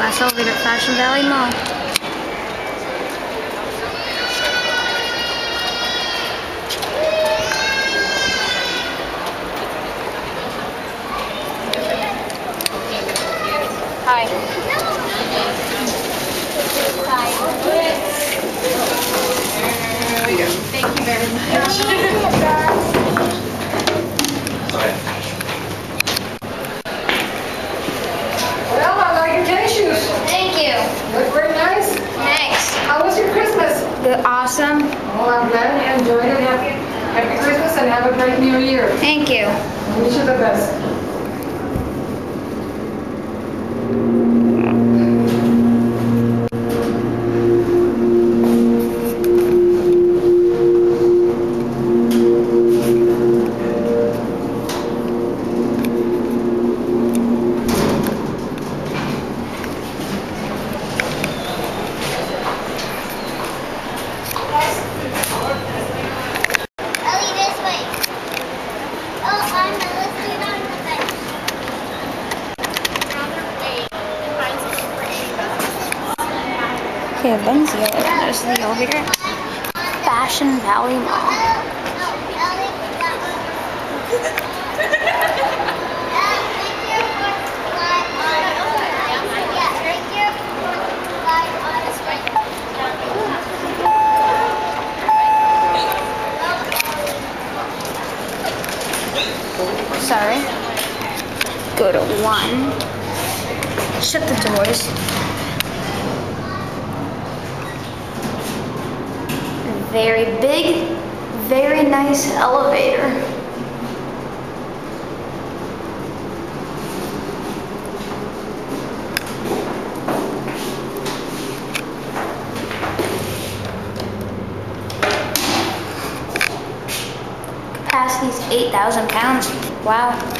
Last elevator at Fashion Valley Mall. Hi. There we go. Thank you very much. Well, I like your tennis shoes. Thank you. Look very nice. Thanks. How was your Christmas? Awesome. Well, I'm glad you enjoyed it. Happy Christmas and have a great New Year. Thank you. Wish you the best. Okay, Ben's here. There's the elevator. Fashion Valley Mall. Sorry. Go to 1. Shut the doors. Very big, very nice elevator. Capacity's 8,000 pounds. Wow.